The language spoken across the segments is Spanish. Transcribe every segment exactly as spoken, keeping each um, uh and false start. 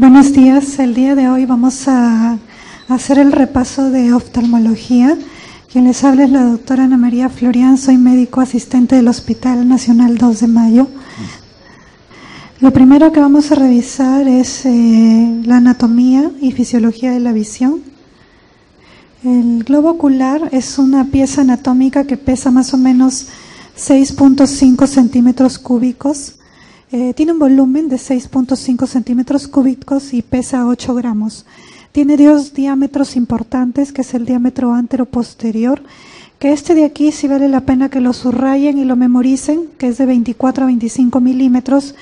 Buenos días, el día de hoy vamos a hacer el repaso de oftalmología. Quien les habla es la doctora Ana María Florian, soy médico asistente del Hospital Nacional dos de Mayo. Lo primero que vamos a revisar es eh, la anatomía y fisiología de la visión. El globo ocular es una pieza anatómica que pesa más o menos seis punto cinco centímetros cúbicos. Eh, tiene un volumen de seis punto cinco centímetros cúbicos y pesa ocho gramos. Tiene dos diámetros importantes, que es el diámetro antero-posterior, que este de aquí sí vale la pena que lo subrayen y lo memoricen, que es de veinticuatro a veinticinco milímetros,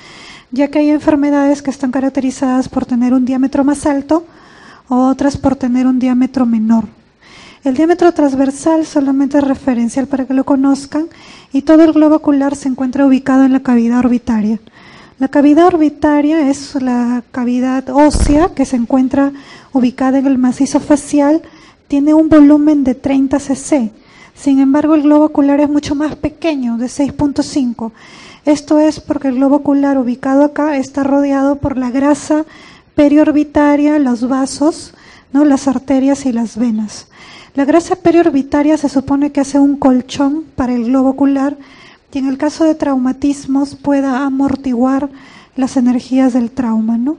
ya que hay enfermedades que están caracterizadas por tener un diámetro más alto o otras por tener un diámetro menor. El diámetro transversal solamente es referencial para que lo conozcan, y todo el globo ocular se encuentra ubicado en la cavidad orbitaria. La cavidad orbitaria es la cavidad ósea que se encuentra ubicada en el macizo facial, tiene un volumen de treinta centímetros cúbicos. Sin embargo, el globo ocular es mucho más pequeño, de seis punto cinco. Esto es porque el globo ocular ubicado acá está rodeado por la grasa periorbitaria, los vasos, ¿no?, las arterias y las venas. La grasa periorbitaria se supone que hace un colchón para el globo ocular y en el caso de traumatismos pueda amortiguar las energías del trauma, ¿no?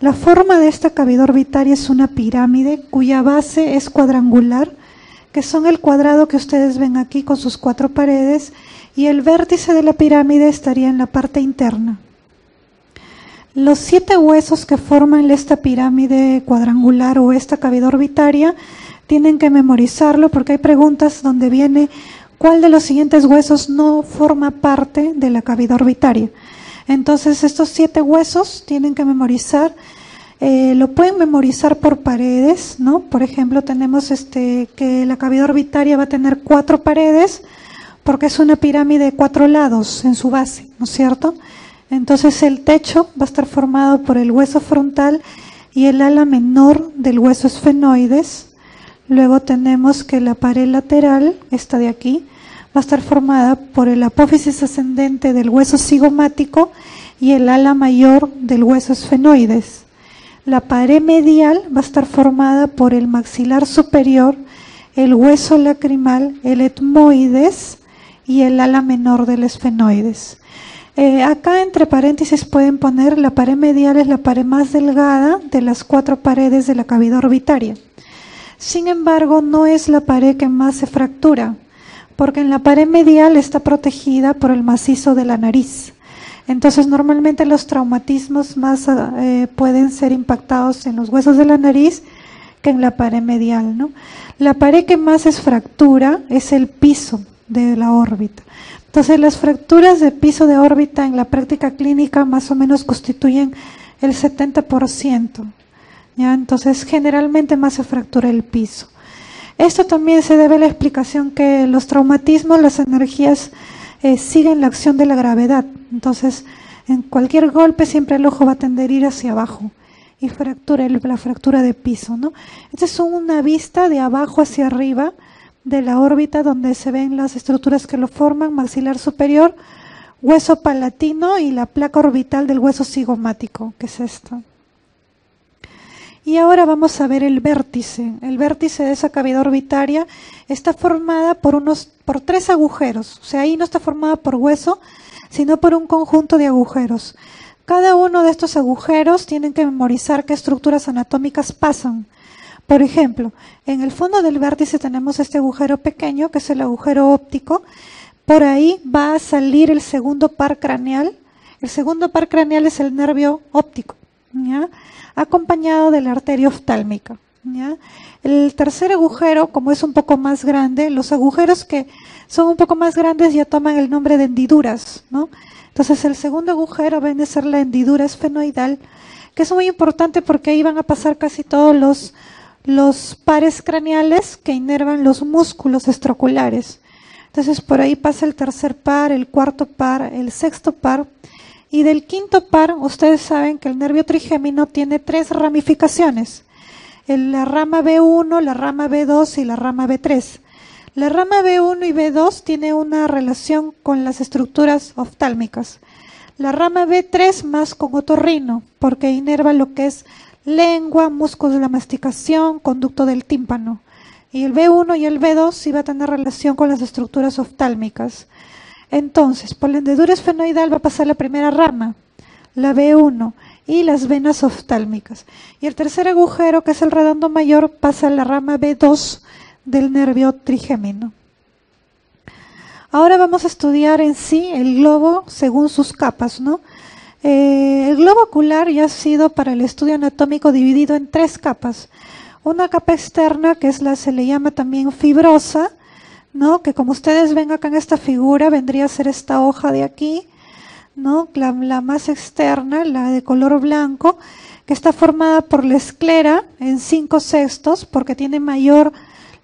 La forma de esta cavidad orbitaria es una pirámide cuya base es cuadrangular, que son el cuadrado que ustedes ven aquí con sus cuatro paredes, y el vértice de la pirámide estaría en la parte interna. Los siete huesos que forman esta pirámide cuadrangular o esta cavidad orbitaria tienen que memorizarlo porque hay preguntas donde viene cuál de los siguientes huesos no forma parte de la cavidad orbitaria. Entonces estos siete huesos tienen que memorizar. Eh, lo pueden memorizar por paredes, ¿no? Por ejemplo, tenemos este, que la cavidad orbitaria va a tener cuatro paredes porque es una pirámide de cuatro lados en su base, ¿no es cierto? Entonces el techo va a estar formado por el hueso frontal y el ala menor del hueso esfenoides. Luego tenemos que la pared lateral, esta de aquí, va a estar formada por el apófisis ascendente del hueso cigomático y el ala mayor del hueso esfenoides. La pared medial va a estar formada por el maxilar superior, el hueso lacrimal, el etmoides y el ala menor del esfenoides. Eh, acá entre paréntesis pueden poner la pared medial es la pared más delgada de las cuatro paredes de la cavidad orbitaria. Sin embargo, no es la pared que más se fractura, porque en la pared medial está protegida por el macizo de la nariz. Entonces normalmente los traumatismos más eh, pueden ser impactados en los huesos de la nariz que en la pared medial, ¿no? La pared que más es fractura es el piso de la órbita. Entonces las fracturas de piso de órbita en la práctica clínica más o menos constituyen el setenta por ciento. ¿Ya? Entonces generalmente más se fractura el piso. Esto también se debe a la explicación que los traumatismos, las energías eh, siguen la acción de la gravedad. Entonces, en cualquier golpe siempre el ojo va a tender a ir hacia abajo y fractura, la fractura de piso, ¿no? Esta es una vista de abajo hacia arriba de la órbita donde se ven las estructuras que lo forman, maxilar superior, hueso palatino y la placa orbital del hueso cigomático, que es esta. Y ahora vamos a ver el vértice. El vértice de esa cavidad orbitaria está formada por, unos, por tres agujeros, o sea, ahí no está formada por hueso, sino por un conjunto de agujeros. Cada uno de estos agujeros tienen que memorizar qué estructuras anatómicas pasan. Por ejemplo, en el fondo del vértice tenemos este agujero pequeño, que es el agujero óptico. Por ahí va a salir el segundo par craneal. El segundo par craneal es el nervio óptico, ¿ya?, acompañado de la arteria oftálmica, ¿ya? El tercer agujero, como es un poco más grande, los agujeros que son un poco más grandes ya toman el nombre de hendiduras, ¿no? Entonces el segundo agujero viene a ser la hendidura esfenoidal, que es muy importante porque ahí van a pasar casi todos los, los pares craneales que inervan los músculos extraoculares. Entonces por ahí pasa el tercer par, el cuarto par, el sexto par. Y del quinto par, ustedes saben que el nervio trigémino tiene tres ramificaciones. La rama B uno, la rama B dos y la rama B tres. La rama B uno y B dos tiene una relación con las estructuras oftálmicas. La rama B tres más con otorrino, porque inerva lo que es lengua, músculos de la masticación, conducto del tímpano. Y el B uno y el B dos sí va a tener relación con las estructuras oftálmicas. Entonces, por la hendedura esfenoidal va a pasar la primera rama, la B uno, y las venas oftálmicas. Y el tercer agujero, que es el redondo mayor, pasa a la rama B dos del nervio trigémino. Ahora vamos a estudiar en sí el globo según sus capas, ¿no? Eh, el globo ocular ya ha sido para el estudio anatómico dividido en tres capas. Una capa externa, que es la se le llama también fibrosa, ¿no? Que como ustedes ven acá en esta figura, vendría a ser esta hoja de aquí, ¿no? La, la más externa, la de color blanco, que está formada por la esclera en cinco sextos, porque tiene mayor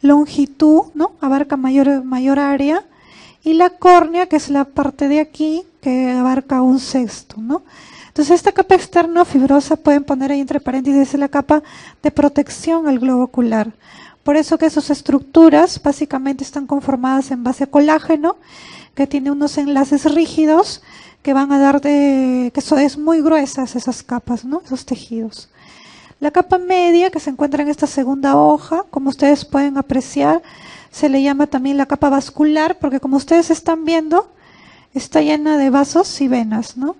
longitud, ¿no? Abarca mayor, mayor área. Y la córnea, que es la parte de aquí, que abarca un sexto, ¿no? Entonces, esta capa externa fibrosa pueden poner ahí entre paréntesis, es la capa de protección al globo ocular. Por eso que sus estructuras básicamente están conformadas en base a colágeno, que tiene unos enlaces rígidos que van a dar de... que eso es muy gruesas esas capas, ¿no? Esos tejidos. La capa media, que se encuentra en esta segunda hoja, como ustedes pueden apreciar, se le llama también la capa vascular, porque como ustedes están viendo, está llena de vasos y venas, ¿no?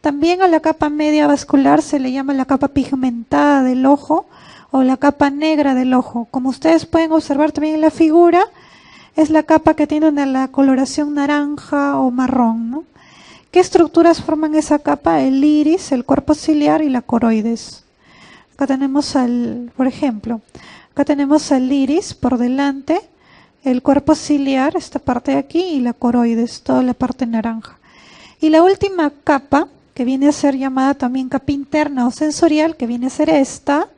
También a la capa media vascular se le llama la capa pigmentada del ojo o la capa negra del ojo. Como ustedes pueden observar también en la figura, es la capa que tiene una, la coloración naranja o marrón, ¿no? ¿Qué estructuras forman esa capa? El iris, el cuerpo ciliar y la coroides. Acá tenemos, al, por ejemplo, acá tenemos el iris por delante, el cuerpo ciliar, esta parte de aquí, y la coroides, toda la parte naranja. Y la última capa, que viene a ser llamada también capa interna o sensorial, que viene a ser esta.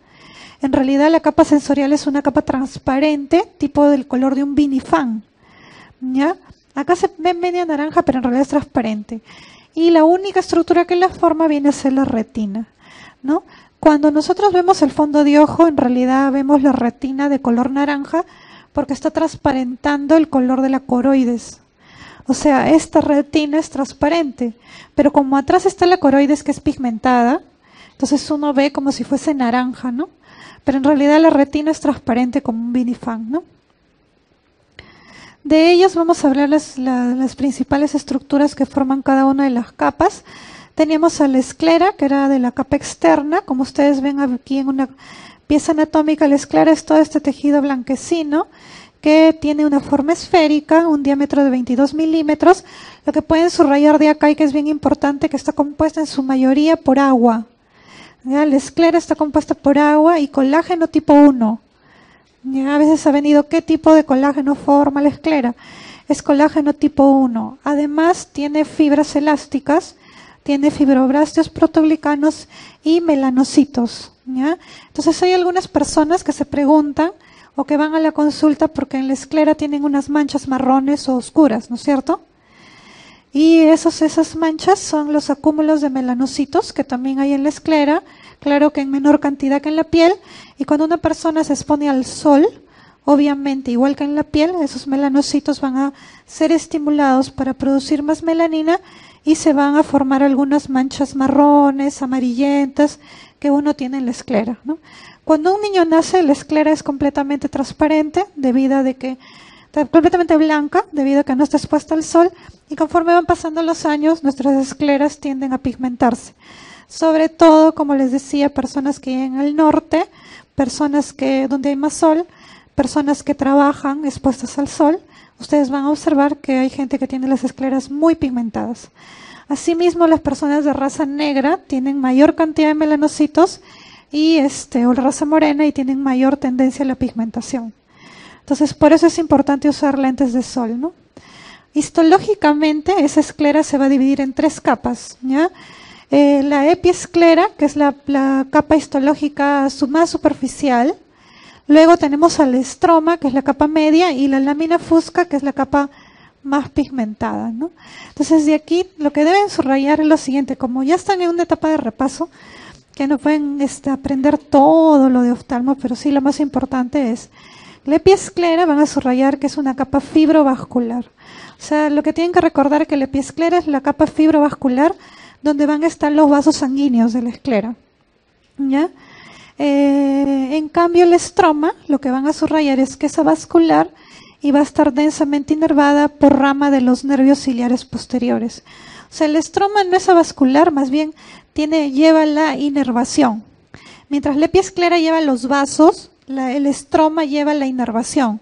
En realidad la capa sensorial es una capa transparente, tipo del color de un vinifán, ¿ya? Acá se ve media naranja, pero en realidad es transparente. Y la única estructura que la forma viene a ser la retina, ¿no? Cuando nosotros vemos el fondo de ojo, en realidad vemos la retina de color naranja, porque está transparentando el color de la coroides. O sea, esta retina es transparente, pero como atrás está la coroides que es pigmentada, entonces uno ve como si fuese naranja, ¿no? Pero en realidad la retina es transparente como un vinifán, ¿no? De ellas vamos a hablar las, la, las principales estructuras que forman cada una de las capas. Teníamos a la esclera, que era de la capa externa, como ustedes ven aquí en una... pieza anatómica, la esclera es todo este tejido blanquecino que tiene una forma esférica, un diámetro de veintidós milímetros. Lo que pueden subrayar de acá y que es bien importante, que está compuesta en su mayoría por agua. ¿Ya? La esclera está compuesta por agua y colágeno tipo uno. ¿Ya? A veces ha venido qué tipo de colágeno forma la esclera. Es colágeno tipo uno. Además tiene fibras elásticas, tiene fibroblastos, proteoglicanos y melanocitos. ¿Ya? Entonces hay algunas personas que se preguntan o que van a la consulta porque en la esclera tienen unas manchas marrones o oscuras, ¿no es cierto? Y esos, esas manchas son los acúmulos de melanocitos que también hay en la esclera, claro que en menor cantidad que en la piel, y cuando una persona se expone al sol, obviamente igual que en la piel, esos melanocitos van a ser estimulados para producir más melanina y se van a formar algunas manchas marrones, amarillentas, que uno tiene en la esclera, ¿no? Cuando un niño nace, la esclera es completamente transparente, debido a de que, completamente blanca, debido a que no está expuesta al sol, y conforme van pasando los años, nuestras escleras tienden a pigmentarse. Sobre todo, como les decía, personas que viven al norte, personas que donde hay más sol, personas que trabajan expuestas al sol, ustedes van a observar que hay gente que tiene las escleras muy pigmentadas. Asimismo, las personas de raza negra tienen mayor cantidad de melanocitos y este, o raza morena y tienen mayor tendencia a la pigmentación. Entonces, por eso es importante usar lentes de sol, ¿no? Histológicamente, esa esclera se va a dividir en tres capas, ¿ya? Eh, la epiesclera, que es la, la capa histológica más superficial. Luego tenemos al estroma, que es la capa media, y la lámina fusca, que es la capa más pigmentada, ¿no? Entonces, de aquí lo que deben subrayar es lo siguiente: como ya están en una etapa de repaso, que no pueden este, aprender todo lo de oftalmo, pero sí lo más importante es la epiesclera. Van a subrayar que es una capa fibrovascular. O sea, lo que tienen que recordar es que la epiesclera es la capa fibrovascular donde van a estar los vasos sanguíneos de la esclera. ¿Ya? Eh, en cambio, el estroma, lo que van a subrayar es que es avascular y va a estar densamente inervada por rama de los nervios ciliares posteriores. O sea, el estroma no es avascular, más bien tiene, lleva la inervación. Mientras la epiesclera lleva los vasos, la, el estroma lleva la inervación.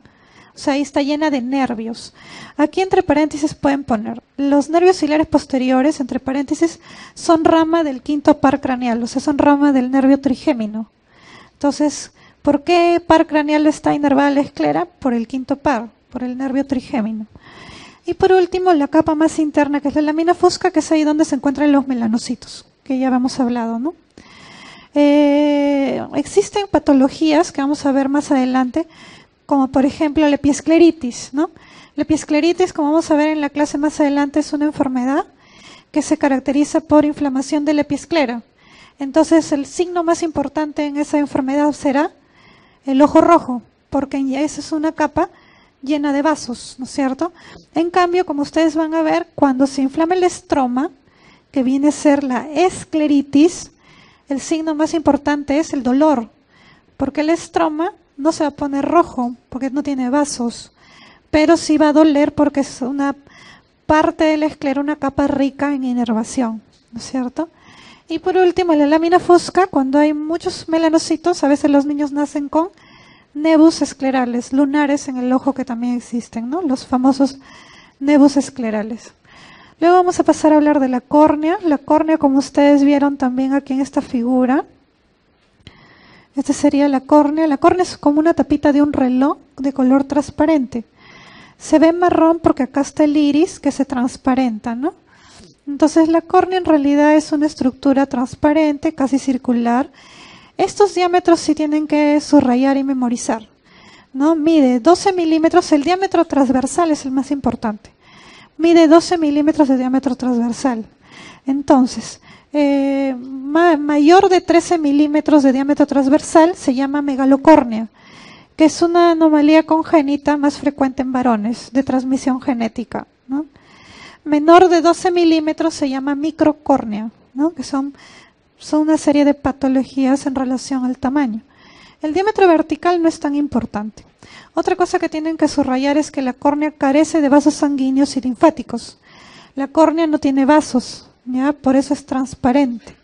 O sea, ahí está llena de nervios. Aquí entre paréntesis pueden poner, los nervios ciliares posteriores, entre paréntesis, son rama del quinto par craneal, o sea, son rama del nervio trigémino. Entonces, ¿por qué par craneal está inervada la esclera? Por el quinto par, por el nervio trigémino. Y por último, la capa más interna, que es la lámina fosca, que es ahí donde se encuentran los melanocitos, que ya habíamos hablado, ¿no? Eh, existen patologías que vamos a ver más adelante, como por ejemplo la epiescleritis, ¿no? La epiescleritis, como vamos a ver en la clase más adelante, es una enfermedad que se caracteriza por inflamación de la epiesclera. Entonces, el signo más importante en esa enfermedad será el ojo rojo, porque esa es una capa llena de vasos, ¿no es cierto? En cambio, como ustedes van a ver, cuando se inflama el estroma, que viene a ser la escleritis, el signo más importante es el dolor, porque el estroma no se va a poner rojo porque no tiene vasos, pero sí va a doler porque es una parte de la esclera, una capa rica en inervación, ¿no es cierto? Y por último, la lámina fosca, cuando hay muchos melanocitos, a veces los niños nacen con nebus esclerales, lunares en el ojo que también existen, ¿no? Los famosos nebus esclerales. Luego vamos a pasar a hablar de la córnea. La córnea, como ustedes vieron también aquí en esta figura, esta sería la córnea. La córnea es como una tapita de un reloj de color transparente. Se ve marrón porque acá está el iris que se transparenta, ¿no? Entonces la córnea en realidad es una estructura transparente, casi circular. Estos diámetros sí tienen que subrayar y memorizar, ¿no? Mide doce milímetros, el diámetro transversal es el más importante. Mide doce milímetros de diámetro transversal. Entonces, Eh, ma mayor de trece milímetros de diámetro transversal se llama megalocórnea, que es una anomalía congénita más frecuente en varones, de transmisión genética, ¿no? Menor de doce milímetros se llama microcórnea, ¿no? Que son, son una serie de patologías en relación al tamaño. El diámetro vertical no es tan importante. Otra cosa que tienen que subrayar es que la córnea carece de vasos sanguíneos y linfáticos. La córnea no tiene vasos, ¿ya? Por eso es transparente.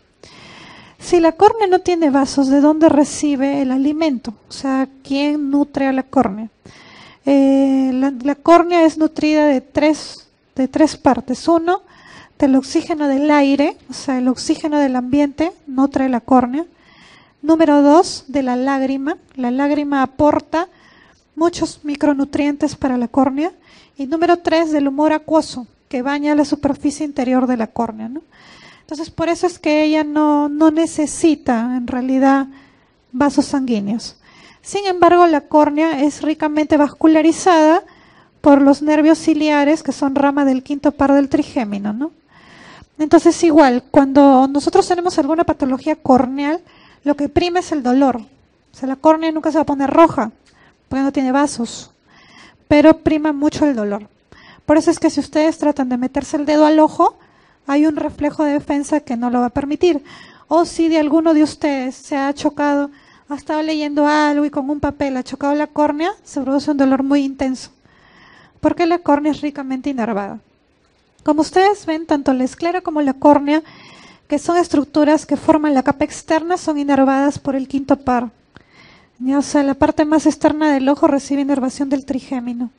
Si la córnea no tiene vasos, ¿de dónde recibe el alimento? O sea, ¿quién nutre a la córnea? Eh, la, la córnea es nutrida de tres, de tres partes. Uno, del oxígeno del aire, o sea, el oxígeno del ambiente nutre la córnea. Número dos, de la lágrima. La lágrima aporta muchos micronutrientes para la córnea. Y número tres, del humor acuoso, que baña la superficie interior de la córnea, ¿no? Entonces, por eso es que ella no, no necesita, en realidad, vasos sanguíneos. Sin embargo, la córnea es ricamente vascularizada por los nervios ciliares, que son rama del quinto par del trigémino, ¿no? Entonces, igual, cuando nosotros tenemos alguna patología corneal, lo que prima es el dolor. O sea, la córnea nunca se va a poner roja, porque no tiene vasos, pero prima mucho el dolor. Por eso es que si ustedes tratan de meterse el dedo al ojo, hay un reflejo de defensa que no lo va a permitir. O si de alguno de ustedes se ha chocado, ha estado leyendo algo y con un papel ha chocado la córnea, se produce un dolor muy intenso, porque la córnea es ricamente inervada. Como ustedes ven, tanto la esclera como la córnea, que son estructuras que forman la capa externa, son inervadas por el quinto par. O sea, la parte más externa del ojo recibe inervación del trigémino.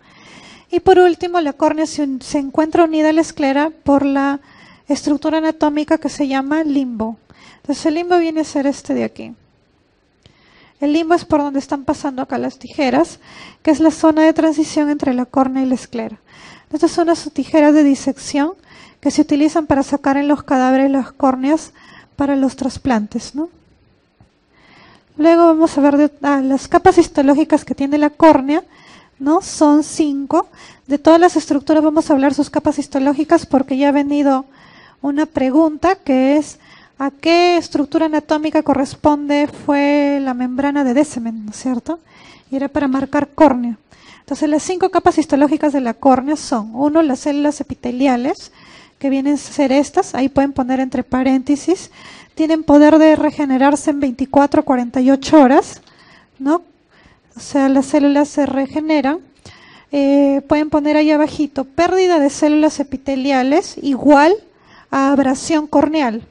Y por último, la córnea se, un, se encuentra unida a la esclera por la estructura anatómica que se llama limbo. Entonces el limbo viene a ser este de aquí. El limbo es por donde están pasando acá las tijeras, que es la zona de transición entre la córnea y la esclera. Estas son las tijeras de disección que se utilizan para sacar en los cadáveres las córneas para los trasplantes, ¿no? Luego vamos a ver de, ah, las capas histológicas que tiene la córnea, ¿no? Son cinco. De todas las estructuras vamos a hablar sus capas histológicas porque ya ha venido una pregunta que es ¿a qué estructura anatómica corresponde fue la membrana de Descemen, ¿no es cierto? Y era para marcar córnea. Entonces las cinco capas histológicas de la córnea son: uno, las células epiteliales, que vienen a ser estas, ahí pueden poner entre paréntesis, tienen poder de regenerarse en veinticuatro a cuarenta y ocho horas, ¿no? O sea, las células se regeneran. Eh, pueden poner ahí abajito, pérdida de células epiteliales igual a abrasión corneal.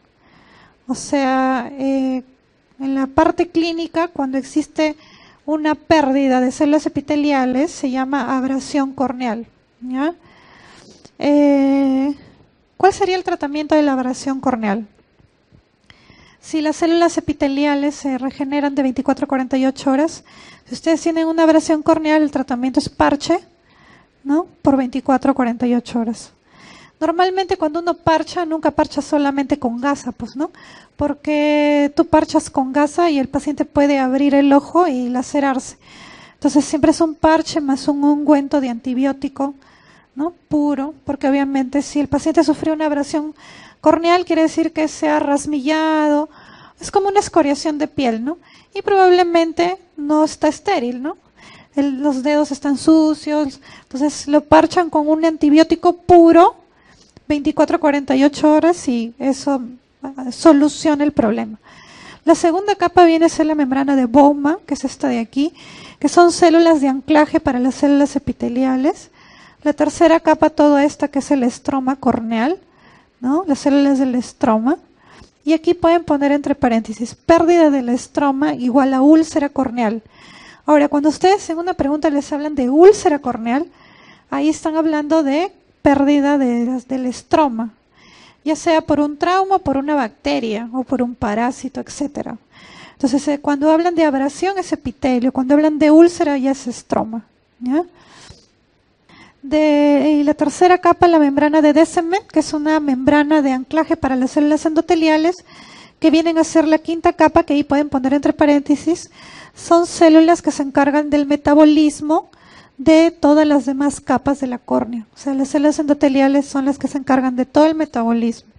O sea, eh, en la parte clínica, cuando existe una pérdida de células epiteliales, se llama abrasión corneal, ¿ya? Eh, ¿Cuál sería el tratamiento de la abrasión corneal? Si las células epiteliales se regeneran de veinticuatro a cuarenta y ocho horas, si ustedes tienen una abrasión corneal, el tratamiento es parche, ¿no? Por veinticuatro a cuarenta y ocho horas. Normalmente cuando uno parcha, nunca parcha solamente con gasa, pues, ¿no? Porque tú parchas con gasa y el paciente puede abrir el ojo y lacerarse. Entonces siempre es un parche más un ungüento de antibiótico, ¿no? Puro, porque obviamente si el paciente sufrió una abrasión corneal, quiere decir que se ha rasmillado, es como una escoriación de piel, ¿no? Y probablemente no está estéril, ¿no? El, los dedos están sucios, entonces lo parchan con un antibiótico puro, veinticuatro a cuarenta y ocho horas, y eso soluciona el problema. La segunda capa viene a ser la membrana de Bowman, que es esta de aquí, que son células de anclaje para las células epiteliales. La tercera capa, toda esta que es el estroma corneal, ¿no? Las células del estroma, y aquí pueden poner entre paréntesis, pérdida del estroma igual a úlcera corneal. Ahora, cuando ustedes en una pregunta les hablan de úlcera corneal, ahí están hablando de pérdida de, del estroma, ya sea por un trauma, por una bacteria o por un parásito, etcétera. Entonces, eh, cuando hablan de abrasión es epitelio, cuando hablan de úlcera ya es estroma, ¿ya? De, y la tercera capa, la membrana de Descemet, que es una membrana de anclaje para las células endoteliales, que vienen a ser la quinta capa, que ahí pueden poner entre paréntesis, son células que se encargan del metabolismo de todas las demás capas de la córnea. O sea, las células endoteliales son las que se encargan de todo el metabolismo,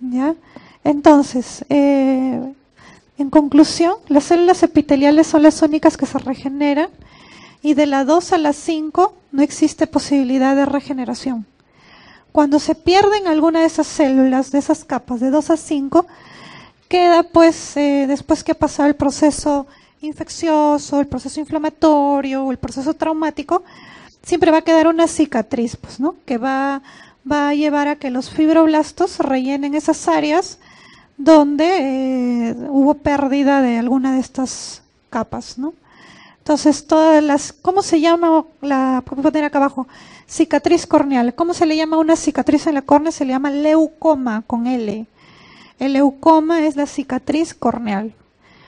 ¿ya? Entonces, eh, en conclusión, las células epiteliales son las únicas que se regeneran, y de la dos a la cinco no existe posibilidad de regeneración. Cuando se pierden alguna de esas células, de esas capas, de dos a cinco, queda pues, eh, después que ha pasado el proceso infeccioso, el proceso inflamatorio o el proceso traumático, siempre va a quedar una cicatriz, pues, ¿no? Que va, va a llevar a que los fibroblastos rellenen esas áreas donde eh, hubo pérdida de alguna de estas capas, ¿no? Entonces, todas las, ¿cómo se llama la, voy a poner acá abajo, cicatriz corneal? ¿Cómo se le llama una cicatriz en la córnea? Se le llama leucoma con L. El leucoma es la cicatriz corneal.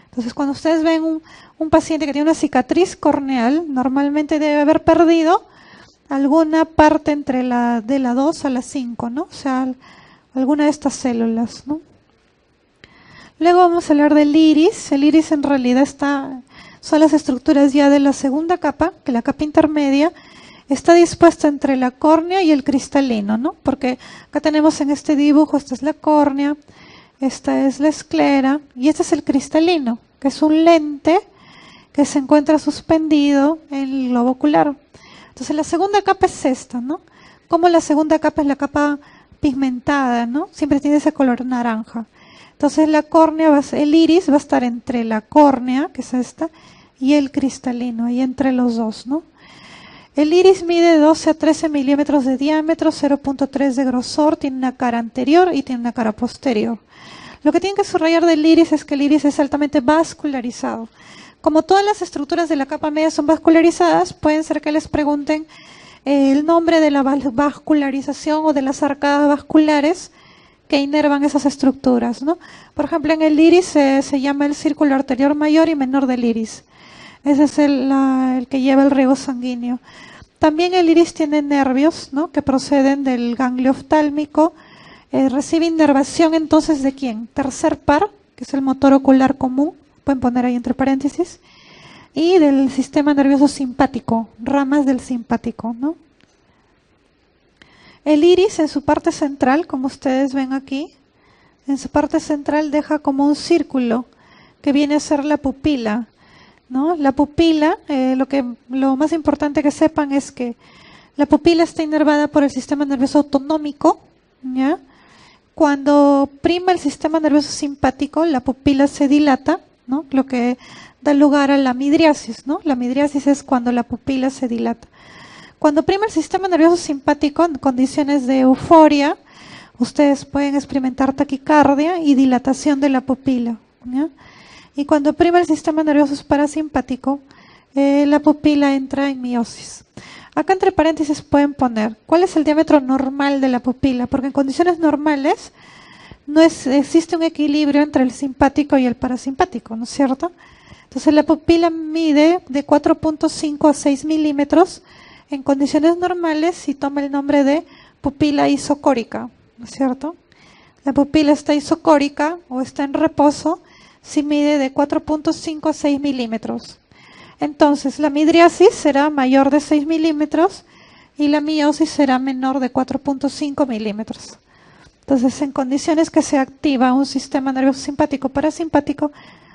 Entonces, cuando ustedes ven un, un paciente que tiene una cicatriz corneal, normalmente debe haber perdido alguna parte entre la de la dos a la cinco, ¿no? O sea, alguna de estas células, ¿no? Luego vamos a hablar del iris. El iris en realidad está... son las estructuras ya de la segunda capa, que la capa intermedia está dispuesta entre la córnea y el cristalino, ¿no? Porque acá tenemos en este dibujo, esta es la córnea, esta es la esclera y este es el cristalino, que es un lente que se encuentra suspendido en el globo ocular. Entonces la segunda capa es esta, ¿no? Como la segunda capa es la capa pigmentada, ¿no? Siempre tiene ese color naranja. Entonces la córnea, va a, el iris va a estar entre la córnea, que es esta, y el cristalino, ahí entre los dos, ¿no? El iris mide doce a trece milímetros de diámetro, cero punto tres de grosor, tiene una cara anterior y tiene una cara posterior. Lo que tienen que subrayar del iris es que el iris es altamente vascularizado. Como todas las estructuras de la capa media son vascularizadas, pueden ser que les pregunten eh, el nombre de la vascularización o de las arcadas vasculares que inervan esas estructuras, ¿no? Por ejemplo, en el iris eh, se llama el círculo arterial mayor y menor del iris. Ese es el, la, el que lleva el riego sanguíneo. También el iris tiene nervios, ¿no? Que proceden del ganglio oftálmico. Eh, recibe inervación entonces ¿de quién? Tercer par, que es el motor ocular común, pueden poner ahí entre paréntesis, y del sistema nervioso simpático, ramas del simpático, ¿no? El iris en su parte central, como ustedes ven aquí, en su parte central deja como un círculo que viene a ser la pupila, ¿no? La pupila, eh, lo que lo más importante que sepan es que la pupila está inervada por el sistema nervioso autonómico, ¿ya? Cuando prima el sistema nervioso simpático, la pupila se dilata, ¿no? Lo que da lugar a la midriasis, ¿no? La midriasis es cuando la pupila se dilata. Cuando prima el sistema nervioso simpático, en condiciones de euforia, ustedes pueden experimentar taquicardia y dilatación de la pupila, ¿ya? Y cuando prima el sistema nervioso parasimpático, eh, la pupila entra en miosis. Acá entre paréntesis pueden poner cuál es el diámetro normal de la pupila, porque en condiciones normales no es, existe un equilibrio entre el simpático y el parasimpático, ¿no es cierto? Entonces la pupila mide de cuatro punto cinco a seis milímetros en condiciones normales y toma el nombre de pupila isocórica, ¿no es cierto? La pupila está isocórica o está en reposo si mide de cuatro punto cinco a seis milímetros. Entonces, la midriasis será mayor de seis milímetros y la miosis será menor de cuatro punto cinco milímetros. Entonces, en condiciones que se activa un sistema nervioso simpático parasimpático,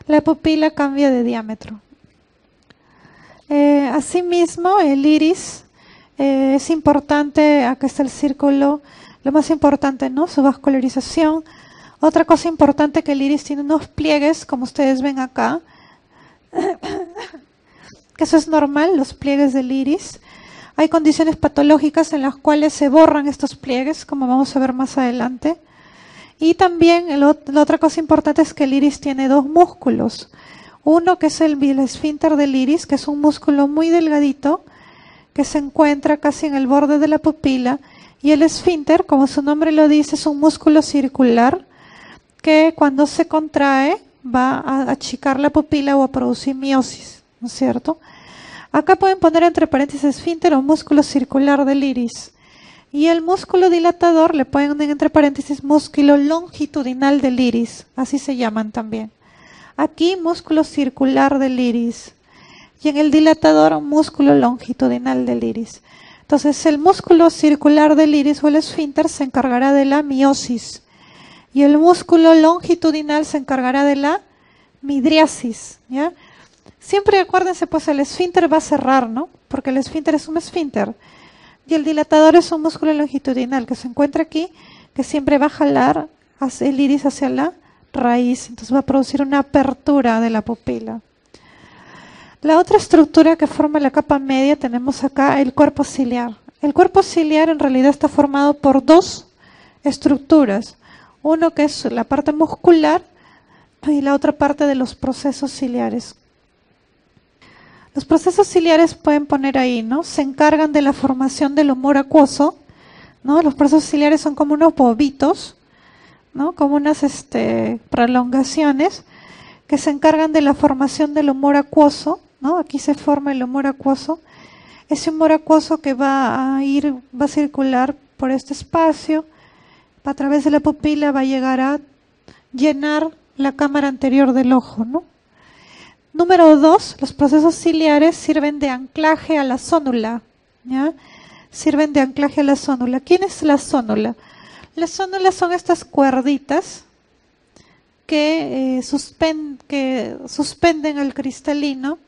la pupila cambia de diámetro. Eh, asimismo, el iris eh, es importante, acá está el círculo, lo más importante, ¿no? Su vascularización. Otra cosa importante que el iris tiene unos pliegues, como ustedes ven acá, que eso es normal, los pliegues del iris. Hay condiciones patológicas en las cuales se borran estos pliegues, como vamos a ver más adelante. Y también el otro, la otra cosa importante es que el iris tiene dos músculos. Uno que es el, el esfínter del iris, que es un músculo muy delgadito, que se encuentra casi en el borde de la pupila. Y el esfínter, como su nombre lo dice, es un músculo circular que cuando se contrae va a achicar la pupila o a producir miosis, ¿no es cierto? Acá pueden poner entre paréntesis esfínter o músculo circular del iris. Y el músculo dilatador le pueden poner entre paréntesis músculo longitudinal del iris. Así se llaman también. Aquí músculo circular del iris. Y en el dilatador músculo longitudinal del iris. Entonces el músculo circular del iris o el esfínter se encargará de la miosis. Y el músculo longitudinal se encargará de la midriasis, ¿ya? Siempre acuérdense, pues el esfínter va a cerrar, ¿no? Porque el esfínter es un esfínter. Y el dilatador es un músculo longitudinal que se encuentra aquí, que siempre va a jalar el iris hacia la raíz. Entonces va a producir una apertura de la pupila. La otra estructura que forma la capa media tenemos acá el cuerpo ciliar. El cuerpo ciliar en realidad está formado por dos estructuras. Uno que es la parte muscular y la otra parte de los procesos ciliares. Los procesos ciliares pueden poner ahí, ¿no? Se encargan de la formación del humor acuoso, ¿no? Los procesos ciliares son como unos bobitos, ¿no? Como unas este, prolongaciones que se encargan de la formación del humor acuoso, ¿no? Aquí se forma el humor acuoso. Ese humor acuoso que va a ir, va a circular por este espacio, a través de la pupila va a llegar a llenar la cámara anterior del ojo, ¿no? Número dos, los procesos ciliares sirven de anclaje a la zónula, ¿ya? Sirven de anclaje a la zónula. ¿Quién es la zónula? Las zónulas son estas cuerditas que, eh, suspend- que suspenden el cristalino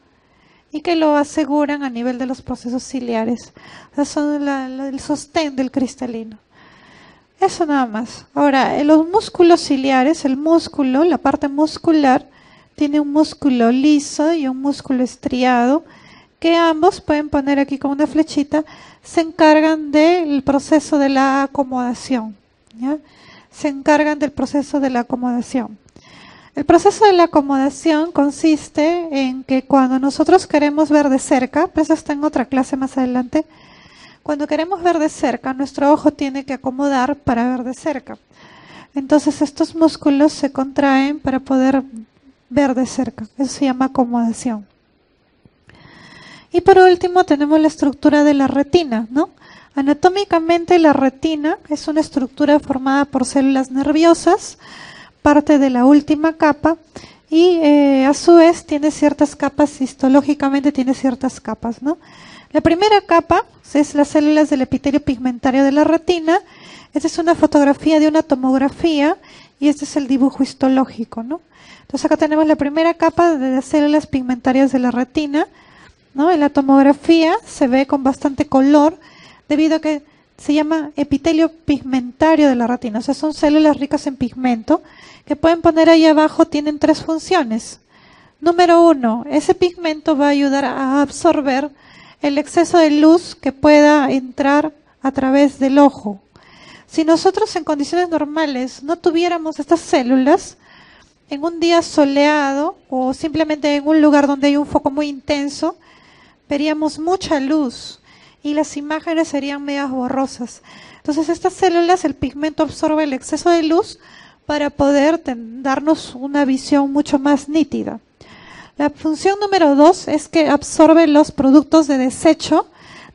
y que lo aseguran a nivel de los procesos ciliares. O sea, son la, la, el sostén del cristalino. Eso nada más. Ahora, en los músculos ciliares, el músculo, la parte muscular, tiene un músculo liso y un músculo estriado, que ambos pueden poner aquí con una flechita, se encargan del proceso de la acomodación, ¿ya? Se encargan del proceso de la acomodación. El proceso de la acomodación consiste en que cuando nosotros queremos ver de cerca, pues eso está en otra clase más adelante, cuando queremos ver de cerca, nuestro ojo tiene que acomodar para ver de cerca. Entonces estos músculos se contraen para poder ver de cerca. Eso se llama acomodación. Y por último tenemos la estructura de la retina, ¿no? Anatómicamente la retina es una estructura formada por células nerviosas, parte de la última capa, y eh, a su vez tiene ciertas capas, histológicamente tiene ciertas capas, ¿no? La primera capa es las células del epitelio pigmentario de la retina. Esta es una fotografía de una tomografía y este es el dibujo histológico, ¿no? Entonces acá tenemos la primera capa de las células pigmentarias de la retina, ¿no? En la tomografía se ve con bastante color debido a que se llama epitelio pigmentario de la retina. O sea, son células ricas en pigmento que pueden poner ahí abajo, tienen tres funciones. Número uno, ese pigmento va a ayudar a absorber el exceso de luz que pueda entrar a través del ojo. Si nosotros en condiciones normales no tuviéramos estas células, en un día soleado o simplemente en un lugar donde hay un foco muy intenso, veríamos mucha luz y las imágenes serían medias borrosas. Entonces estas células, el pigmento absorbe el exceso de luz para poder ten, darnos una visión mucho más nítida. La función número dos es que absorbe los productos de desecho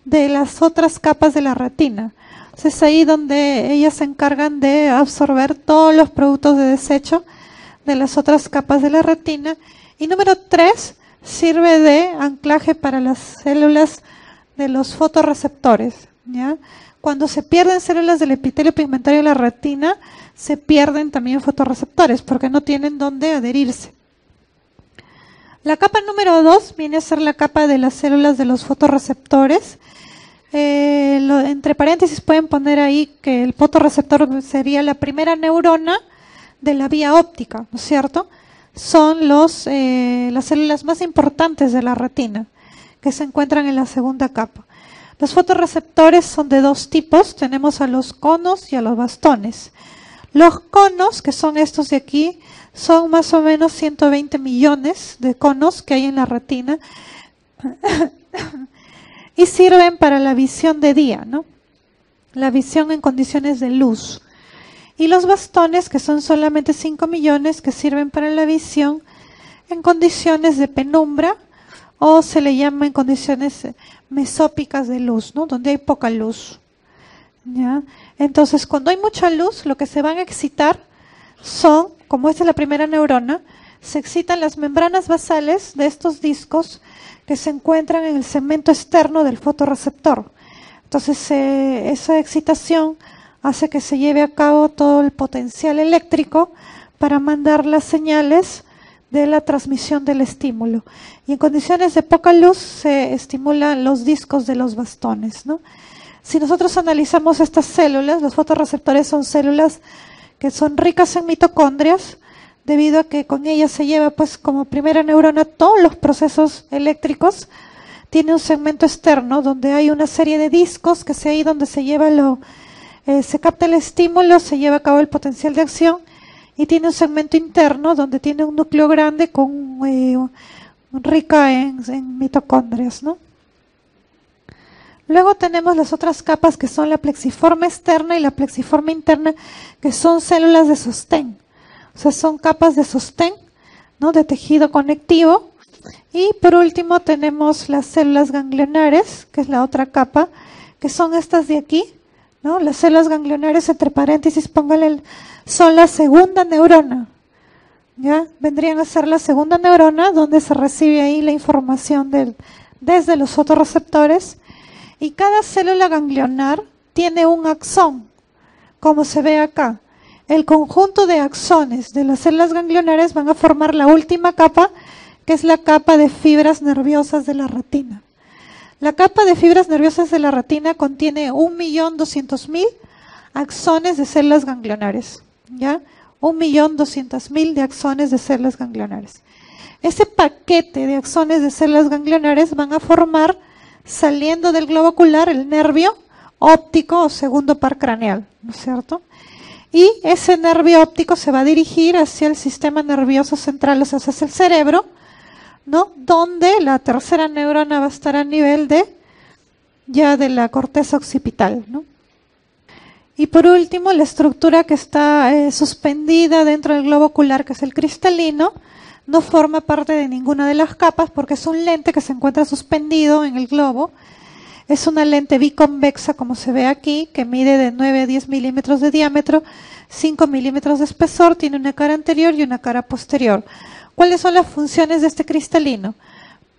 de las otras capas de la retina. Entonces es ahí donde ellas se encargan de absorber todos los productos de desecho de las otras capas de la retina. Y número tres, sirve de anclaje para las células de los fotorreceptores, ¿ya? Cuando se pierden células del epitelio pigmentario de la retina, se pierden también fotorreceptores porque no tienen dónde adherirse. La capa número dos viene a ser la capa de las células de los fotorreceptores. Eh, lo, entre paréntesis pueden poner ahí que el fotorreceptor sería la primera neurona de la vía óptica, ¿no es cierto? Son los, eh, las células más importantes de la retina, que se encuentran en la segunda capa. Los fotorreceptores son de dos tipos, tenemos a los conos y a los bastones. Los conos, que son estos de aquí, son más o menos ciento veinte millones de conos que hay en la retina y sirven para la visión de día, ¿no? La visión en condiciones de luz. Y los bastones, que son solamente cinco millones, que sirven para la visión en condiciones de penumbra, o se le llama en condiciones mesópicas de luz, ¿no? Donde hay poca luz, ¿ya? Entonces, cuando hay mucha luz, lo que se van a excitar son, como esta es la primera neurona, se excitan las membranas basales de estos discos que se encuentran en el segmento externo del fotorreceptor. Entonces, eh, esa excitación hace que se lleve a cabo todo el potencial eléctrico para mandar las señales de la transmisión del estímulo. Y en condiciones de poca luz se estimulan los discos de los bastones, ¿no? Si nosotros analizamos estas células, los fotorreceptores son células que son ricas en mitocondrias, debido a que con ellas se lleva, pues, como primera neurona todos los procesos eléctricos. Tiene un segmento externo donde hay una serie de discos que es ahí donde se lleva lo, eh, se capta el estímulo, se lleva a cabo el potencial de acción. Y tiene un segmento interno donde tiene un núcleo grande con eh, rica en, en mitocondrias, ¿no? Luego tenemos las otras capas que son la plexiforme externa y la plexiforme interna, que son células de sostén. O sea, son capas de sostén, ¿no? De tejido conectivo. Y por último tenemos las células ganglionares, que es la otra capa, que son estas de aquí, ¿no? Las células ganglionares, entre paréntesis, pónganle el, son la segunda neurona, ¿ya? Vendrían a ser la segunda neurona donde se recibe ahí la información del, desde los fotorreceptores. Y cada célula ganglionar tiene un axón, como se ve acá. El conjunto de axones de las células ganglionares van a formar la última capa, que es la capa de fibras nerviosas de la retina. La capa de fibras nerviosas de la retina contiene un millón doscientos mil axones de células ganglionares, ¿ya? un millón doscientos mil de axones de células ganglionares. Ese paquete de axones de células ganglionares van a formar, saliendo del globo ocular, el nervio óptico o segundo par craneal, ¿no es cierto? Y ese nervio óptico se va a dirigir hacia el sistema nervioso central, o sea, hacia el cerebro, ¿no? Donde la tercera neurona va a estar a nivel de ya de la corteza occipital, ¿no? Y por último, la estructura que está eh, suspendida dentro del globo ocular, que es el cristalino, no forma parte de ninguna de las capas porque es un lente que se encuentra suspendido en el globo. Es una lente biconvexa, como se ve aquí, que mide de nueve a diez milímetros de diámetro, cinco milímetros de espesor, tiene una cara anterior y una cara posterior. ¿Cuáles son las funciones de este cristalino?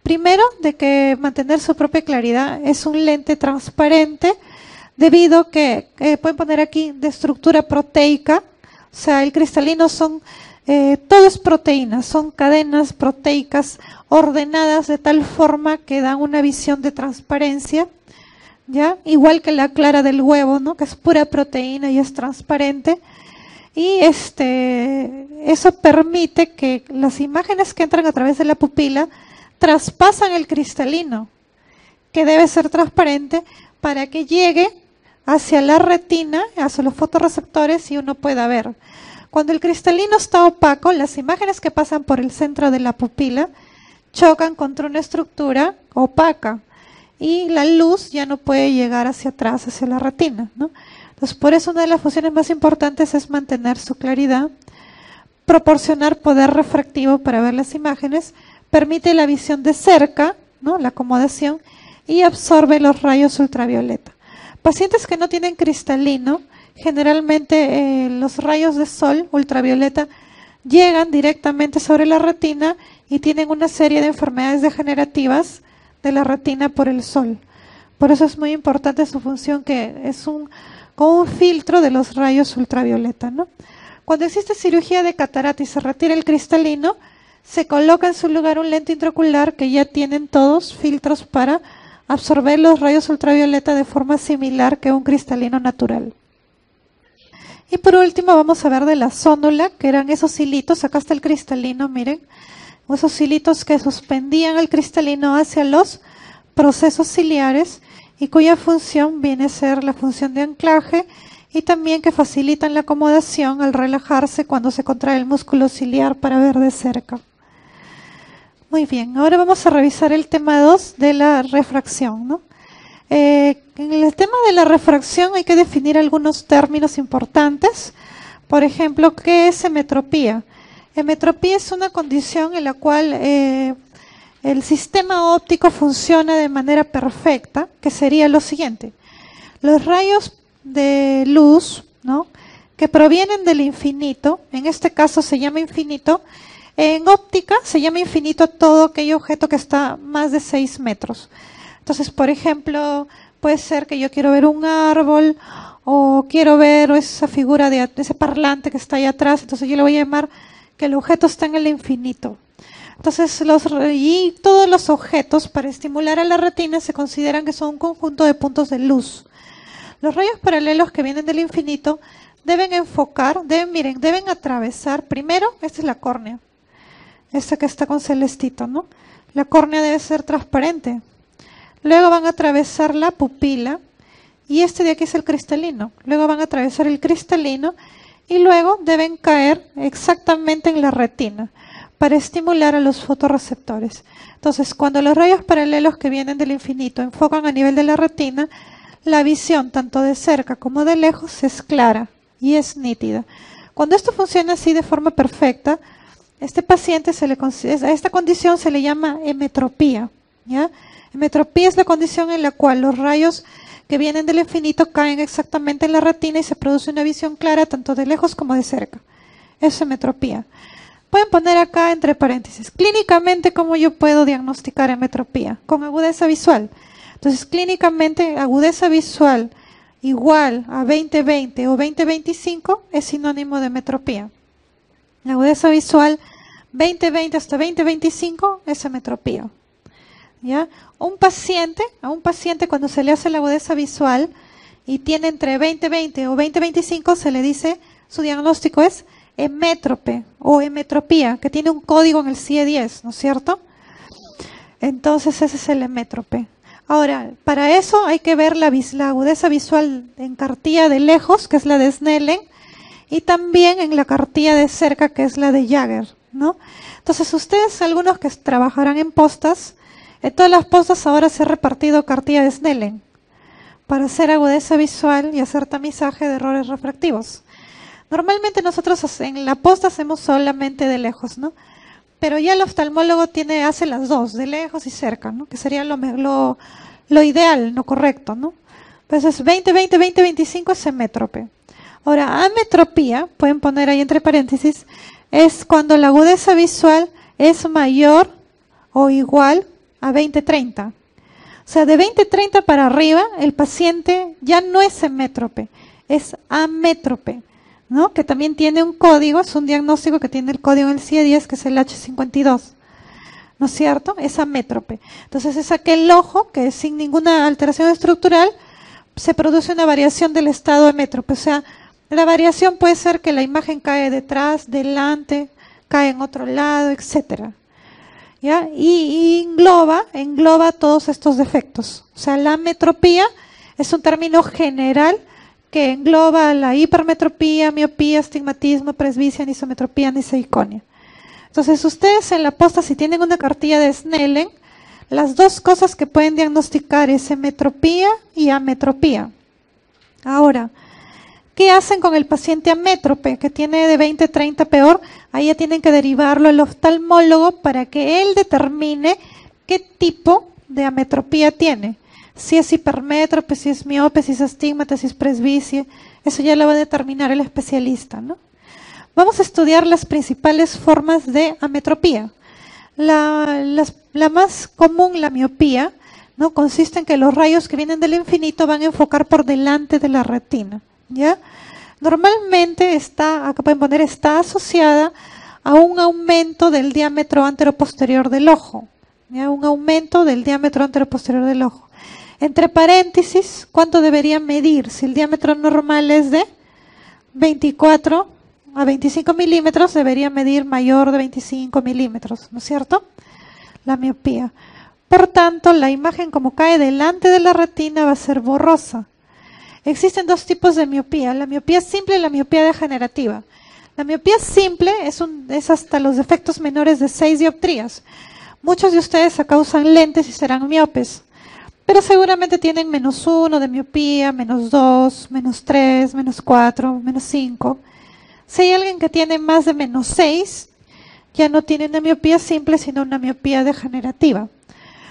Primero, de que mantener su propia claridad. Es un lente transparente debido a que, eh, pueden poner aquí, de estructura proteica. O sea, el cristalino son, eh, todo es proteínas, son cadenas proteicas ordenadas de tal forma que dan una visión de transparencia, ¿ya? Igual que la clara del huevo, ¿no? Que es pura proteína y es transparente. Y este, eso permite que las imágenes que entran a través de la pupila traspasan el cristalino, que debe ser transparente para que llegue hacia la retina, hacia los fotorreceptores y uno pueda ver. Cuando el cristalino está opaco, las imágenes que pasan por el centro de la pupila chocan contra una estructura opaca y la luz ya no puede llegar hacia atrás, hacia la retina, ¿no? Entonces, por eso una de las funciones más importantes es mantener su claridad, proporcionar poder refractivo para ver las imágenes, permite la visión de cerca, ¿no? La acomodación, y absorbe los rayos ultravioleta. Pacientes que no tienen cristalino, generalmente eh, los rayos de sol ultravioleta llegan directamente sobre la retina y tienen una serie de enfermedades degenerativas de la retina por el sol. Por eso es muy importante su función, que es un, como un filtro de los rayos ultravioleta, ¿no? Cuando existe cirugía de catarata y se retira el cristalino, se coloca en su lugar un lente intraocular que ya tienen todos filtros para absorber los rayos ultravioleta de forma similar que un cristalino natural. Y por último vamos a ver de la zónula, que eran esos hilitos, acá está el cristalino, miren, esos hilitos que suspendían el cristalino hacia los procesos ciliares y cuya función viene a ser la función de anclaje y también que facilitan la acomodación al relajarse cuando se contrae el músculo ciliar para ver de cerca. Muy bien, ahora vamos a revisar el tema dos de la refracción, ¿no? Eh, en el tema de la refracción hay que definir algunos términos importantes. Por ejemplo, ¿qué es hemetropía? Hemetropía es una condición en la cual eh, el sistema óptico funciona de manera perfecta, que sería lo siguiente. Los rayos de luz, ¿no?, que provienen del infinito, en este caso se llama infinito, en óptica se llama infinito todo aquel objeto que está más de seis metros. Entonces, por ejemplo, puede ser que yo quiero ver un árbol o quiero ver esa figura de ese parlante que está ahí atrás. Entonces, yo le voy a llamar que el objeto está en el infinito. Entonces, los, y todos los objetos para estimular a la retina se consideran que son un conjunto de puntos de luz. Los rayos paralelos que vienen del infinito deben enfocar, deben, miren, deben atravesar. Primero, esta es la córnea. Esta que está con celestito, ¿no? La córnea debe ser transparente. Luego van a atravesar la pupila y este de aquí es el cristalino. Luego van a atravesar el cristalino y luego deben caer exactamente en la retina para estimular a los fotorreceptores. Entonces, cuando los rayos paralelos que vienen del infinito enfocan a nivel de la retina, la visión tanto de cerca como de lejos es clara y es nítida. Cuando esto funciona así de forma perfecta, Este paciente se le, a esta condición se le llama hemetropía, ¿ya? Hemetropía es la condición en la cual los rayos que vienen del infinito caen exactamente en la retina y se produce una visión clara tanto de lejos como de cerca. Es hemetropía. Pueden poner acá entre paréntesis, clínicamente, ¿cómo yo puedo diagnosticar hemetropía? Con agudeza visual. Entonces, clínicamente, agudeza visual igual a veinte veinte o veinte veinticinco es sinónimo de hemetropía. La agudeza visual veinte veinte hasta veinte veinticinco es hemetropía, ¿ya? Un paciente, a un paciente cuando se le hace la agudeza visual y tiene entre veinte veinte o veinte veinticinco, se le dice, su diagnóstico es hemétrope o hemetropía, que tiene un código en el C I E diez, ¿no es cierto? Entonces ese es el hemétrope. Ahora, para eso hay que ver la, la agudeza visual en cartilla de lejos, que es la de Snellen, y también en la cartilla de cerca, que es la de Jagger, ¿no? Entonces, ustedes, algunos que trabajarán en postas, en todas las postas ahora se ha repartido cartilla de Snellen para hacer agudeza visual y hacer tamizaje de errores refractivos. Normalmente nosotros en la posta hacemos solamente de lejos, ¿no? Pero ya el oftalmólogo tiene, hace las dos, de lejos y cerca, ¿no? Que sería lo, lo, lo ideal, lo correcto, ¿no? Entonces, veinte veinte, veinte veinticinco es hemétrope. Ahora, ametropía, pueden poner ahí entre paréntesis, es cuando la agudeza visual es mayor o igual a veinte treinta. O sea, de veinte treinta para arriba, el paciente ya no es hemétrope, es amétrope, ¿no? Que también tiene un código, es un diagnóstico que tiene el código en el C I E diez, que es el H cincuenta y dos. ¿no es cierto? Es amétrope. Entonces es aquel ojo que sin ninguna alteración estructural se produce una variación del estado amétrope. O sea, la variación puede ser que la imagen cae detrás, delante, cae en otro lado, etcétera. ¿Ya? Y, y engloba, engloba todos estos defectos. O sea, la ametropía es un término general que engloba la hipermetropía, miopía, astigmatismo, presbicia, anisometropía, aniseiconia. Entonces, ustedes en la posta, si tienen una cartilla de Snellen, las dos cosas que pueden diagnosticar es hemetropía y ametropía. Ahora, ¿qué hacen con el paciente amétrope que tiene de veinte a treinta peor? Ahí ya tienen que derivarlo al oftalmólogo para que él determine qué tipo de ametropía tiene. Si es hipermétrope, si es miope, si es astigmata, si es presbicia, eso ya lo va a determinar el especialista, ¿no? Vamos a estudiar las principales formas de ametropía. La, las, la más común, la miopía, ¿no? Consiste en que los rayos que vienen del infinito van a enfocar por delante de la retina, ¿ya? Normalmente está, acá pueden poner, está asociada a un aumento del diámetro anteroposterior del ojo, ¿ya? Un aumento del diámetro anteroposterior del ojo. Entre paréntesis, ¿cuánto deberían medir? Si el diámetro normal es de veinticuatro a veinticinco milímetros, debería medir mayor de veinticinco milímetros, ¿no es cierto? La miopía. Por tanto, la imagen como cae delante de la retina va a ser borrosa. Existen dos tipos de miopía, la miopía simple y la miopía degenerativa. La miopía simple es, un, es hasta los defectos menores de seis dioptrías. Muchos de ustedes acá usan lentes y serán miopes. Pero seguramente tienen menos uno de miopía, menos dos, menos tres, menos cuatro, menos cinco. Si hay alguien que tiene más de menos seis, ya no tiene una miopía simple, sino una miopía degenerativa.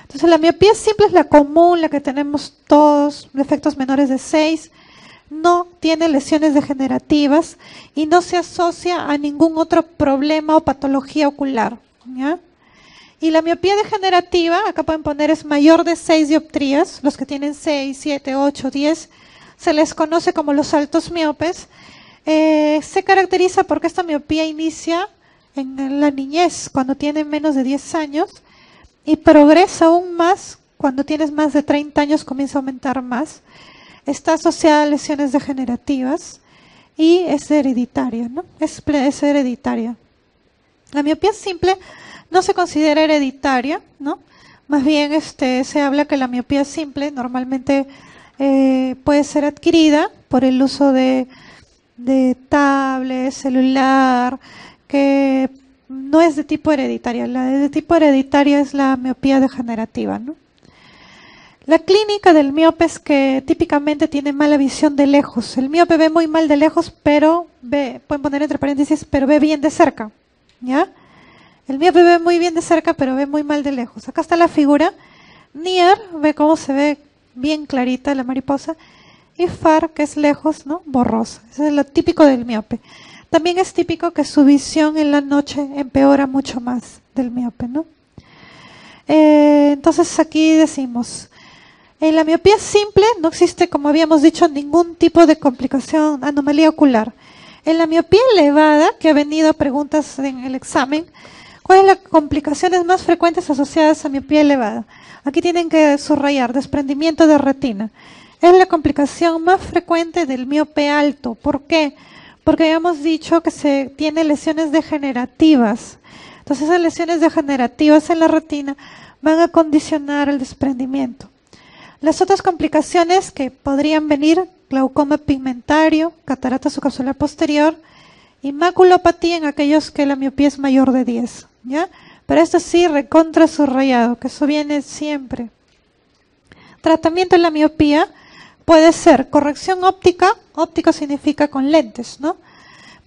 Entonces la miopía simple es la común, la que tenemos todos, defectos menores de seis. No tiene lesiones degenerativas y no se asocia a ningún otro problema o patología ocular, ¿ya? Y la miopía degenerativa, acá pueden poner, es mayor de seis dioptrías. Los que tienen seis, siete, ocho, diez, se les conoce como los altos miopes. Eh, se caracteriza porque esta miopía inicia en la niñez, cuando tienen menos de diez años, y progresa aún más, cuando tienes más de treinta años comienza a aumentar más. Está asociada a lesiones degenerativas y es hereditaria, ¿no? Es, es hereditaria. La miopía simple no se considera hereditaria, ¿no? Más bien este, se habla que la miopía simple normalmente eh, puede ser adquirida por el uso de, de tablet, celular, que no es de tipo hereditaria. La de tipo hereditaria es la miopía degenerativa, ¿no? La clínica del miope es que típicamente tiene mala visión de lejos. El miope ve muy mal de lejos, pero ve, pueden poner entre paréntesis, pero ve bien de cerca, ¿ya? El miope ve muy bien de cerca, pero ve muy mal de lejos. Acá está la figura. Near, ve cómo se ve bien clarita la mariposa. Y far, que es lejos, ¿no? Borrosa. Eso es lo típico del miope. También es típico que su visión en la noche empeora mucho más del miope, ¿no? Eh, entonces aquí decimos, en la miopía simple no existe, como habíamos dicho, ningún tipo de complicación, anomalía ocular. En la miopía elevada, que ha venido a preguntas en el examen, ¿cuáles son las complicaciones más frecuentes asociadas a miopía elevada? Aquí tienen que subrayar, desprendimiento de retina. Es la complicación más frecuente del miope alto. ¿Por qué? Porque habíamos dicho que se tiene lesiones degenerativas. Entonces esas lesiones degenerativas en la retina van a condicionar el desprendimiento. Las otras complicaciones que podrían venir, glaucoma pigmentario, catarata subcapsular posterior y maculopatía en aquellos que la miopía es mayor de diez. ¿Ya? Pero esto sí, recontra subrayado, que eso viene siempre. Tratamiento en la miopía puede ser corrección óptica. Óptico significa con lentes, ¿no?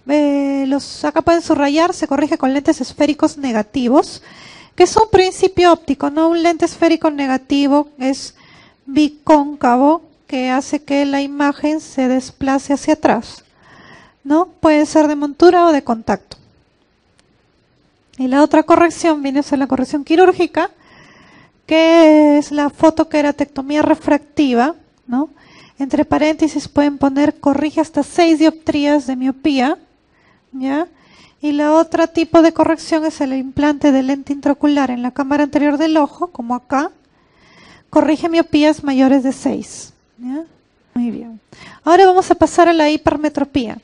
Eh, los, acá pueden subrayar, se corrige con lentes esféricos negativos, que es un principio óptico, ¿no? Un lente esférico negativo es bicóncavo, que hace que la imagen se desplace hacia atrás, ¿no? Puede ser de montura o de contacto. Y la otra corrección viene a ser la corrección quirúrgica, que es la fotoqueratectomía refractiva, ¿no? Entre paréntesis pueden poner corrige hasta seis dioptrías de miopía, ¿ya? Y la otra tipo de corrección es el implante de lente intraocular en la cámara anterior del ojo, como acá. Corrige miopías mayores de seis. ¿Ya? Muy bien. Ahora vamos a pasar a la hipermetropía.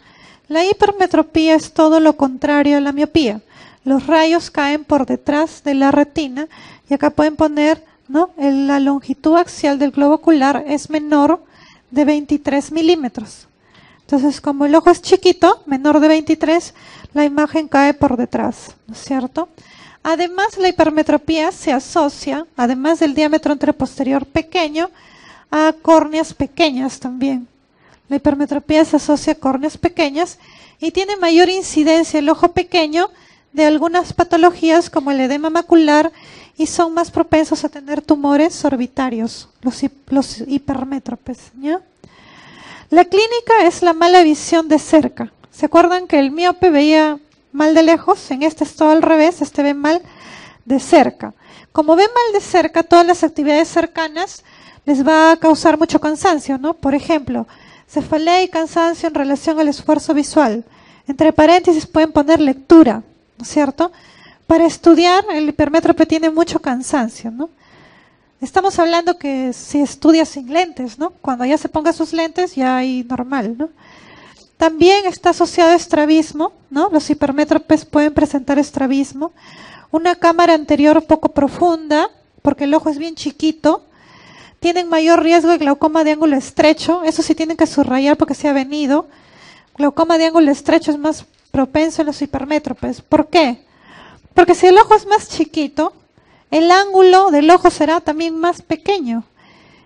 La hipermetropía es todo lo contrario a la miopía. Los rayos caen por detrás de la retina y acá pueden poner, ¿no? La longitud axial del globo ocular es menor de veintitrés milímetros. Entonces, como el ojo es chiquito, menor de veintitrés, la imagen cae por detrás, ¿no es cierto? Además, la hipermetropía se asocia, además del diámetro anteroposterior pequeño, a córneas pequeñas también. La hipermetropía se asocia a córneas pequeñas y tiene mayor incidencia el ojo pequeño de algunas patologías como el edema macular y son más propensos a tener tumores orbitarios, los, los hipermétropes, ¿ya? La clínica es la mala visión de cerca. ¿Se acuerdan que el miope veía mal de lejos? En este es todo al revés, este ve mal de cerca. Como ve mal de cerca, todas las actividades cercanas les va a causar mucho cansancio, ¿no? Por ejemplo, cefalea y cansancio en relación al esfuerzo visual. Entre paréntesis pueden poner lectura, ¿no es cierto? Para estudiar, el hipermétrope tiene mucho cansancio, ¿no? Estamos hablando que si estudia sin lentes, ¿no? Cuando ya se ponga sus lentes, ya hay normal, ¿no? También está asociado a estrabismo, ¿no? Los hipermétropes pueden presentar estrabismo. Una cámara anterior poco profunda, porque el ojo es bien chiquito. Tienen mayor riesgo de glaucoma de ángulo estrecho. Eso sí tienen que subrayar porque se ha venido. Glaucoma de ángulo estrecho es más propenso en los hipermétropes. ¿Por qué? Porque si el ojo es más chiquito, el ángulo del ojo será también más pequeño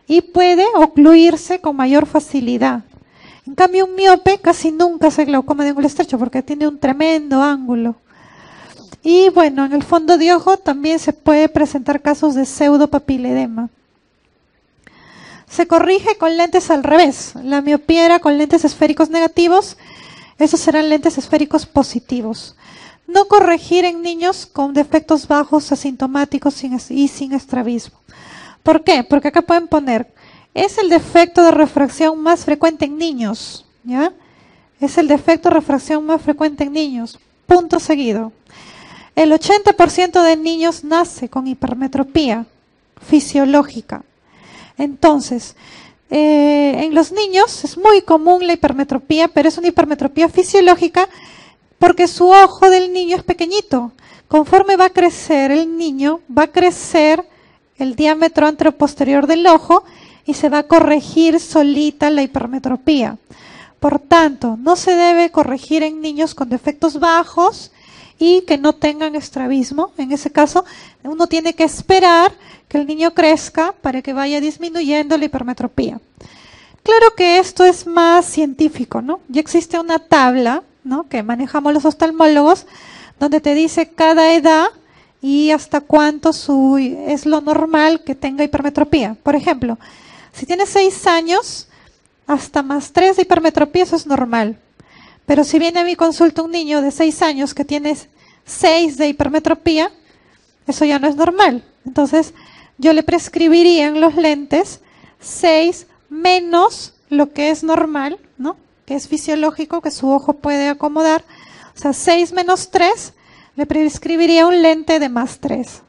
y puede ocluirse con mayor facilidad. En cambio, un miope casi nunca hace glaucoma de ángulo estrecho porque tiene un tremendo ángulo. Y bueno, en el fondo de ojo también se puede presentar casos de pseudopapiledema. Se corrige con lentes al revés. La miopía era con lentes esféricos negativos, esos serán lentes esféricos positivos. No corregir en niños con defectos bajos, asintomáticos y sin estrabismo. ¿Por qué? Porque acá pueden poner, es el defecto de refracción más frecuente en niños, ¿ya? Es el defecto de refracción más frecuente en niños, punto seguido. El ochenta por ciento de niños nace con hipermetropía fisiológica. Entonces, eh, en los niños es muy común la hipermetropía, pero es una hipermetropía fisiológica porque su ojo del niño es pequeñito. Conforme va a crecer el niño, va a crecer el diámetro anteroposterior del ojo y se va a corregir solita la hipermetropía. Por tanto, no se debe corregir en niños con defectos bajos y que no tengan estrabismo. En ese caso, uno tiene que esperar que el niño crezca para que vaya disminuyendo la hipermetropía. Claro que esto es más científico, ¿no? Ya existe una tabla, ¿no?, que manejamos los oftalmólogos, donde te dice cada edad y hasta cuánto su, es lo normal que tenga hipermetropía. Por ejemplo, si tienes seis años, hasta más tres de hipermetropía, eso es normal. Pero si viene a mi consulta un niño de seis años que tiene seis de hipermetropía, eso ya no es normal. Entonces, yo le prescribiría en los lentes seis menos lo que es normal, ¿no?, que es fisiológico, que su ojo puede acomodar. O sea, seis menos tres, le prescribiría un lente de más tres.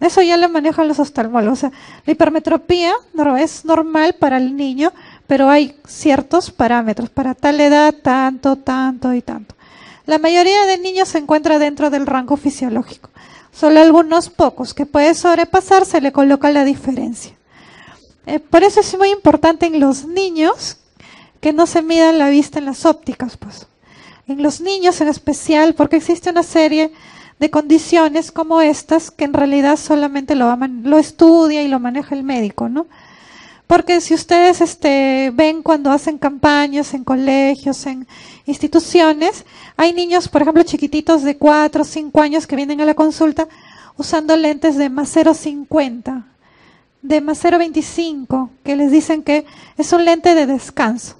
Eso ya lo manejan los oftalmólogos. O sea, la hipermetropía no es normal para el niño, pero hay ciertos parámetros. Para tal edad, tanto, tanto y tanto. La mayoría de niños se encuentra dentro del rango fisiológico. Solo algunos pocos que puede sobrepasar, se le coloca la diferencia. Eh, por eso es muy importante en los niños que no se midan la vista en las ópticas, pues. En los niños en especial, porque existe una serie de condiciones como estas que en realidad solamente lo, lo estudia y lo maneja el médico, ¿no? Porque si ustedes este, ven cuando hacen campañas en colegios, en instituciones, hay niños, por ejemplo, chiquititos de cuatro o cinco años que vienen a la consulta usando lentes de más cero punto cincuenta, de más cero punto veinticinco, que les dicen que es un lente de descanso.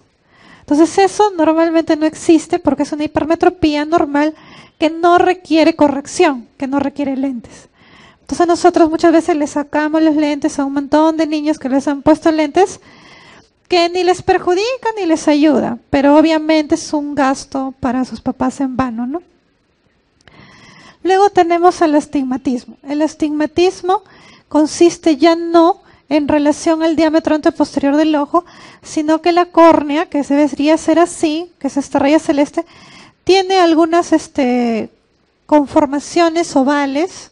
Entonces eso normalmente no existe porque es una hipermetropía normal que no requiere corrección, que no requiere lentes. Entonces nosotros muchas veces le sacamos los lentes a un montón de niños que les han puesto lentes que ni les perjudican ni les ayuda, pero obviamente es un gasto para sus papás en vano, ¿no? Luego tenemos el astigmatismo. El astigmatismo consiste ya no en relación al diámetro anteposterior del ojo, sino que la córnea, que debería ser así, que es esta raya celeste, tiene algunas este, conformaciones ovales.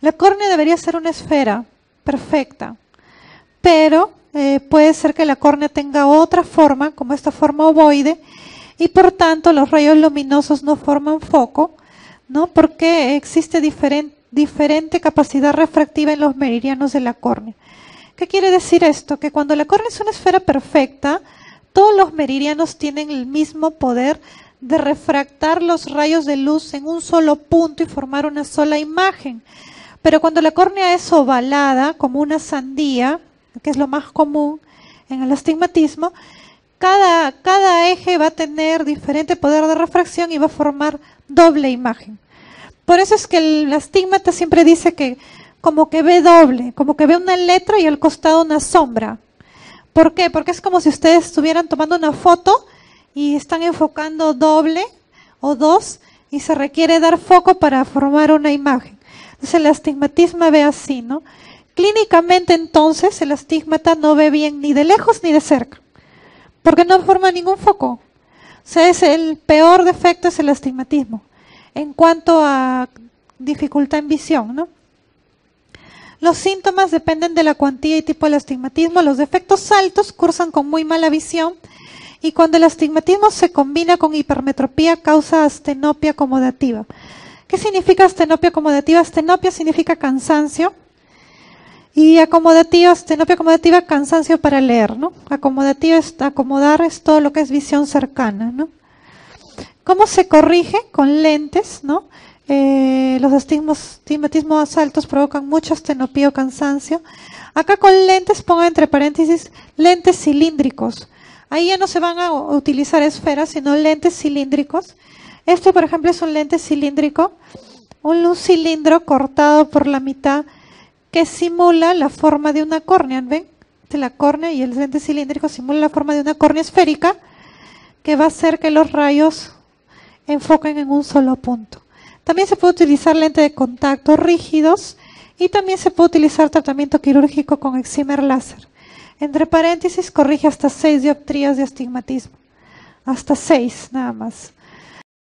La córnea debería ser una esfera perfecta, pero eh, puede ser que la córnea tenga otra forma, como esta forma ovoide, y por tanto los rayos luminosos no forman foco, ¿no? Porque existe diferen, diferente capacidad refractiva en los meridianos de la córnea. ¿Qué quiere decir esto? Que cuando la córnea es una esfera perfecta, todos los meridianos tienen el mismo poder de refractar los rayos de luz en un solo punto y formar una sola imagen. Pero cuando la córnea es ovalada, como una sandía, que es lo más común en el astigmatismo, cada, cada eje va a tener diferente poder de refracción y va a formar doble imagen. Por eso es que el astigmata siempre dice que como que ve doble, como que ve una letra y al costado una sombra. ¿Por qué? Porque es como si ustedes estuvieran tomando una foto y están enfocando doble o dos y se requiere dar foco para formar una imagen. Entonces el astigmatismo ve así, ¿no? Clínicamente entonces el astigmata no ve bien ni de lejos ni de cerca, porque no forma ningún foco. O sea, es el peor defecto es el astigmatismo en cuanto a dificultad en visión, ¿no? Los síntomas dependen de la cuantía y tipo del astigmatismo. Los defectos altos cursan con muy mala visión y cuando el astigmatismo se combina con hipermetropía causa astenopia acomodativa. ¿Qué significa astenopia acomodativa? Astenopia significa cansancio y acomodativa, astenopia acomodativa, cansancio para leer, ¿no? Acomodativa es acomodar, es todo lo que es visión cercana, ¿no? ¿Cómo se corrige? Con lentes, ¿no? Eh, los astigmatismos altos provocan mucho astenopía o cansancio. Acá con lentes, pongo entre paréntesis, lentes cilíndricos. Ahí ya no se van a utilizar esferas, sino lentes cilíndricos. Este, por ejemplo, es un lente cilíndrico, un cilindro cortado por la mitad que simula la forma de una córnea. ¿Ven? La córnea y el lente cilíndrico simula la forma de una córnea esférica que va a hacer que los rayos enfoquen en un solo punto. También se puede utilizar lente de contacto rígidos y también se puede utilizar tratamiento quirúrgico con excimer láser. Entre paréntesis, corrige hasta seis dioptrías de astigmatismo. Hasta seis, nada más.